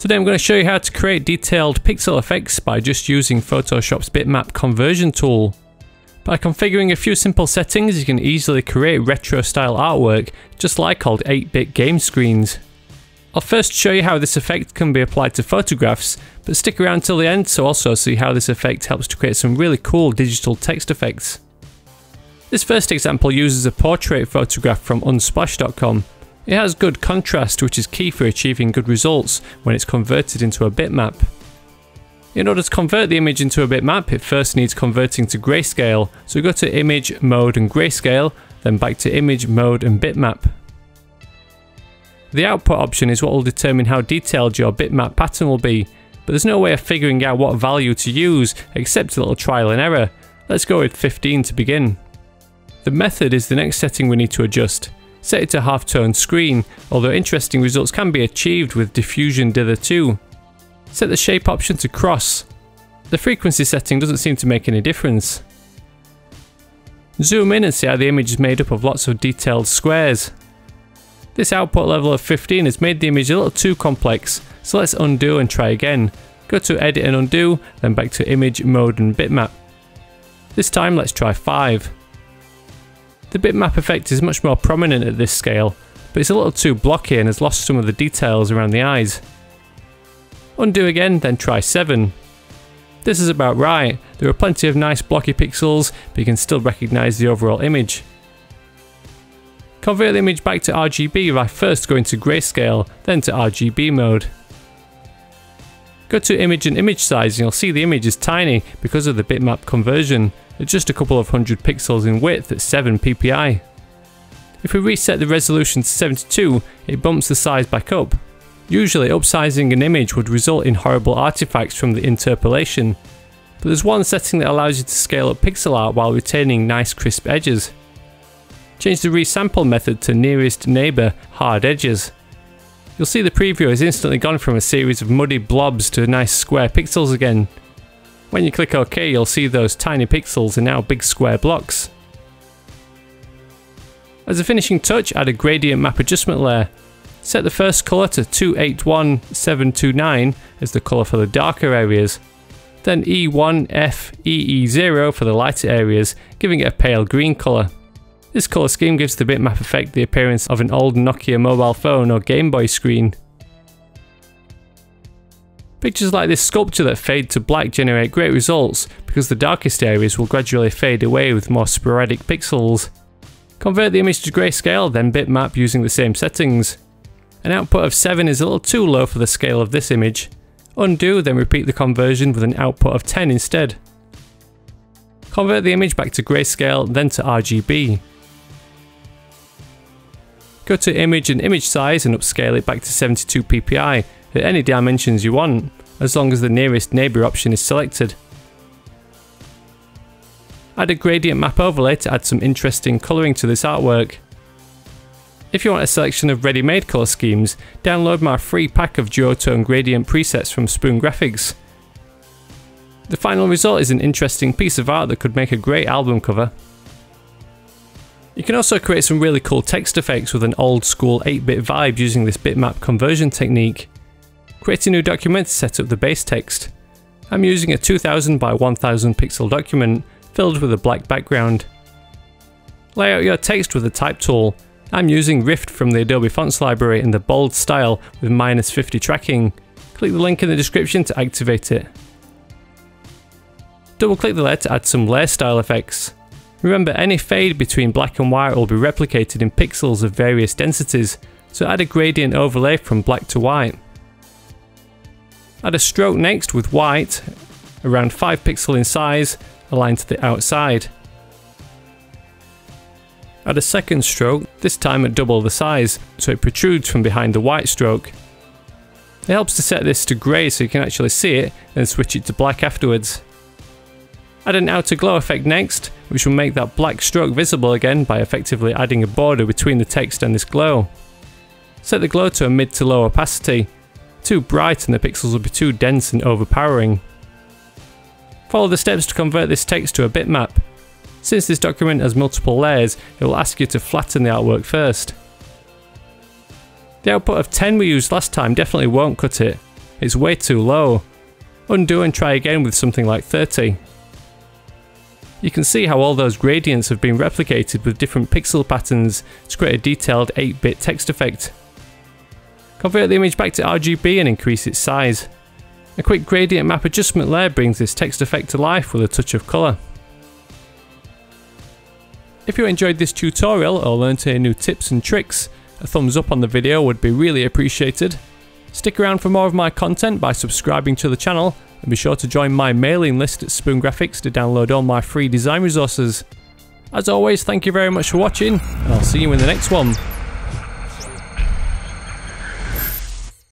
Today I'm going to show you how to create detailed pixel effects by just using Photoshop's bitmap conversion tool. By configuring a few simple settings, you can easily create retro style artwork just like old 8-bit game screens. I'll first show you how this effect can be applied to photographs, but stick around till the end to also see how this effect helps to create some really cool digital text effects. This first example uses a portrait photograph from Unsplash.com. It has good contrast, which is key for achieving good results when it's converted into a bitmap. In order to convert the image into a bitmap, it first needs converting to grayscale, so go to Image, Mode and Grayscale, then back to Image, Mode and Bitmap. The output option is what will determine how detailed your bitmap pattern will be, but there's no way of figuring out what value to use except a little trial and error. Let's go with 15 to begin. The method is the next setting we need to adjust. Set it to halftone screen, although interesting results can be achieved with diffusion dither too. Set the shape option to cross. The frequency setting doesn't seem to make any difference. Zoom in and see how the image is made up of lots of detailed squares. This output level of 15 has made the image a little too complex, so let's undo and try again. Go to Edit and Undo, then back to Image, Mode and Bitmap. This time let's try 5. The bitmap effect is much more prominent at this scale, but it's a little too blocky and has lost some of the details around the eyes. Undo again, then try 7. This is about right. There are plenty of nice blocky pixels, but you can still recognise the overall image. Convert the image back to RGB by first going to grayscale, then to RGB mode. Go to Image and Image Size and you'll see the image is tiny because of the bitmap conversion. It's just a couple of hundred pixels in width at 7 ppi. If we reset the resolution to 72, it bumps the size back up. Usually upsizing an image would result in horrible artifacts from the interpolation, but there's one setting that allows you to scale up pixel art while retaining nice crisp edges. Change the resample method to nearest neighbour hard edges. You'll see the preview has instantly gone from a series of muddy blobs to nice square pixels again. When you click OK, you'll see those tiny pixels are now big square blocks. As a finishing touch, add a gradient map adjustment layer. Set the first colour to 281729 as the colour for the darker areas, then E1FEE0 for the lighter areas, giving it a pale green colour. This colour scheme gives the bitmap effect the appearance of an old Nokia mobile phone or Game Boy screen. Pictures like this sculpture that fade to black generate great results because the darkest areas will gradually fade away with more sporadic pixels. Convert the image to grayscale, then bitmap using the same settings. An output of 7 is a little too low for the scale of this image. Undo, then repeat the conversion with an output of 10 instead. Convert the image back to grayscale, then to RGB. Go to Image and Image Size and upscale it back to 72 ppi. At any dimensions you want, as long as the nearest neighbour option is selected. Add a gradient map overlay to add some interesting colouring to this artwork. If you want a selection of ready-made colour schemes, download my free pack of DutoTone gradient presets from Spoon Graphics. The final result is an interesting piece of art that could make a great album cover. You can also create some really cool text effects with an old-school 8-bit vibe using this bitmap conversion technique. Create a new document to set up the base text. I'm using a 2000 by 1000 pixel document filled with a black background. Lay out your text with the type tool. I'm using Rift from the Adobe Fonts library in the bold style with -50 tracking. Click the link in the description to activate it. Double click the layer to add some layer style effects. Remember, any fade between black and white will be replicated in pixels of various densities, so add a gradient overlay from black to white. Add a stroke next with white, around 5 pixel in size, aligned to the outside. Add a second stroke, this time at double the size, so it protrudes from behind the white stroke. It helps to set this to grey so you can actually see it, and switch it to black afterwards. Add an outer glow effect next, which will make that black stroke visible again by effectively adding a border between the text and this glow. Set the glow to a mid to low opacity. Too bright and the pixels will be too dense and overpowering. Follow the steps to convert this text to a bitmap. Since this document has multiple layers, it will ask you to flatten the artwork first. The output of 10 we used last time definitely won't cut it, is way too low. Undo and try again with something like 30. You can see how all those gradients have been replicated with different pixel patterns to create a detailed 8-bit text effect. Convert the image back to RGB and increase its size. A quick gradient map adjustment layer brings this text effect to life with a touch of colour. If you enjoyed this tutorial or learned any new tips and tricks, a thumbs up on the video would be really appreciated. Stick around for more of my content by subscribing to the channel, and be sure to join my mailing list at Spoon Graphics to download all my free design resources. As always, thank you very much for watching, and I'll see you in the next one.